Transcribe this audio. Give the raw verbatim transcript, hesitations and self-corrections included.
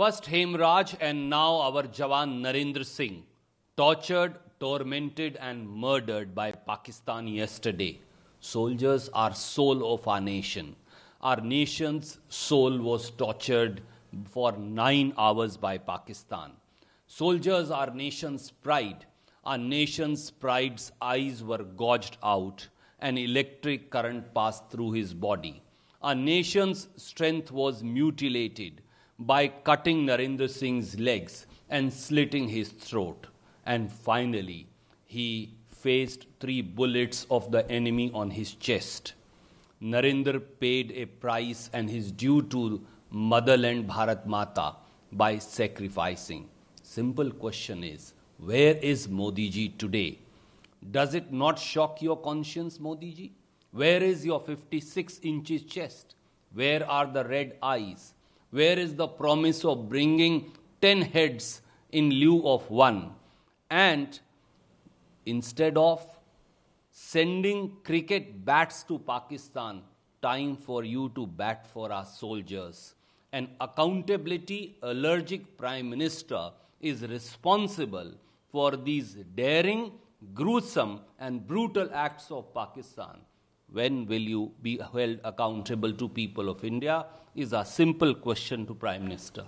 First Hemraj and now our Jawan Narendra Singh, tortured, tormented and murdered by Pakistan yesterday. Soldiers are soul of our nation. Our nation's soul was tortured for nine hours by Pakistan. Soldiers are nation's pride. Our nation's pride's eyes were gouged out. An electric current passed through his body. Our nation's strength was mutilated by cutting Narendra Singh's legs and slitting his throat. And finally, he faced three bullets of the enemy on his chest. Narendra paid a price and his due to motherland Bharat Mata by sacrificing. Simple question is, where is Modiji today? Does it not shock your conscience, Modiji? Where is your fifty-six inches chest? Where are the red eyes? Where is the promise of bringing ten heads in lieu of one? And instead of sending cricket bats to Pakistan, time for you to bat for our soldiers. An accountability allergic Prime Minister is responsible for these daring, gruesome and brutal acts of Pakistan. When will you be held accountable to people of India is a simple question to Prime Minister.